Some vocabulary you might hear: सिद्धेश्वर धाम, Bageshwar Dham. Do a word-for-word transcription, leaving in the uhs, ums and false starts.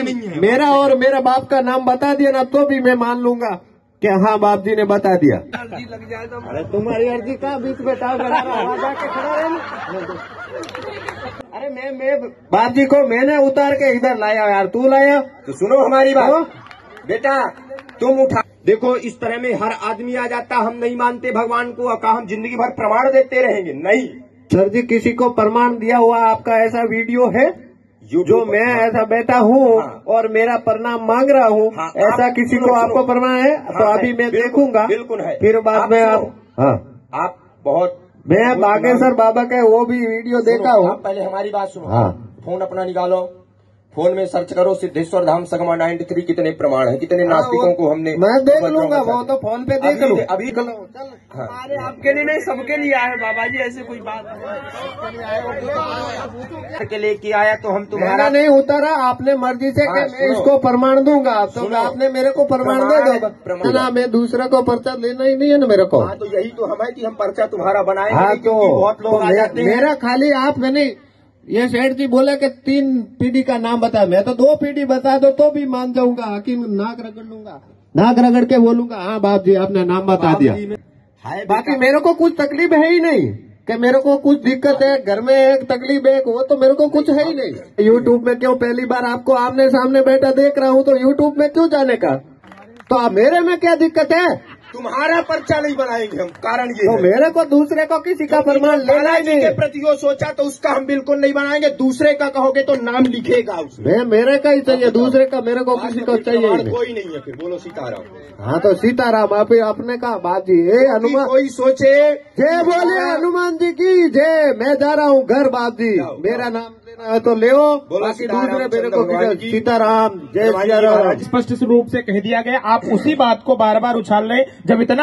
नहीं है। मेरा और मेरा बाप का नाम बता दिया ना तो भी मैं मान लूंगा कि हाँ बाप जी ने बता दिया। अर्जी लग जाए तो अरे तुम्हारी अर्जी का बीच में टाल बना रहा। अरे मैं मैं बाप जी को मैंने उतार के इधर लाया यार, तू लाया। तो सुनो हमारी बात बेटा, तुम उठा। देखो इस तरह में हर आदमी आ जाता, हम नहीं मानते भगवान को, का हम जिंदगी भर प्रमाण देते रहेंगे। नहीं सर जी, किसी को प्रमाण दिया हुआ आपका ऐसा वीडियो है जो मैं ऐसा बैठा हूँ हाँ। और मेरा प्रणाम मांग रहा हूँ हाँ। ऐसा किसी को आपको प्रमाण है हाँ, तो अभी मैं देखूंगा बिल्कुल है। फिर बाद में आप हाँ आप बहुत मैं बागेश्वर बाबा के वो भी वीडियो देखा हूँ। पहले हमारी बात सुनो, फोन अपना निकालो, फोन में सर्च करो सिद्धेश्वर धाम सगमा तिरानवे कितने प्रमाण है, कितने नास्तिकों को हमने। मैं देख लूंगा वो तो फोन पे देख लूंगा अभी। चल अरे आपके लिए नहीं सबके लिए आया बाबा जी, ऐसे कोई बात नहीं के लिए किया आया तो हम तुम्हारा नहीं उतारा। आपने मर्जी से कि मैं इसको प्रमाण दूंगा, तो आपने मेरे को प्रमाण दे दो ना, मैं दूसरा को पर्चा लेना ही नहीं है ना मेरे को। तो यही तो हम है कि हम पर्चा तुम्हारा बनाए। तो बहुत लोग मेरा खाली आप नहीं, ये सेठ जी बोले कि तीन पीढ़ी का नाम बता, मैं तो दो पीढ़ी बता दो तो भी मान जाऊंगा, हकीम नाक रगड़ लूंगा, नाक रगड़ के बोलूंगा हाँ बाप जी आपने नाम बता दिया। बाकी मेरे को कुछ तकलीफ है ही नहीं कि मेरे को कुछ दिक्कत है, घर में एक तकलीफ है, वो तो मेरे को कुछ है ही नहीं। यूट्यूब में क्यों पहली बार आपको आमने सामने बैठा देख रहा हूँ, तो यूट्यूब में क्यों जाने का, तो मेरे में क्या दिक्कत है। तुम्हारा पर्चा नहीं बनाएंगे हम, कारण ये तो है। मेरे को दूसरे को किसी का फरमान लेना ही नहीं है। प्रति सोचा तो उसका हम बिल्कुल नहीं बनाएंगे, दूसरे का कहोगे तो नाम लिखेगा उसमें। मेरे का ही चाहिए, दूसरे का मेरे को किसी को चाहिए कोई नहीं है। फिर बोलो सीताराम। हाँ तो सीताराम आप अपने का बात जी है। हनुमान कोई सोचे जय बोले हनुमान जी की जय। मैं जा रहा हूँ घर बाप जी, मेरा नाम लेना है तो ले दूसरे मेरे को सीताराम जय। स्पष्ट रूप से कह दिया गया, आप उसी बात को बार बार उछाल रहे जब इतना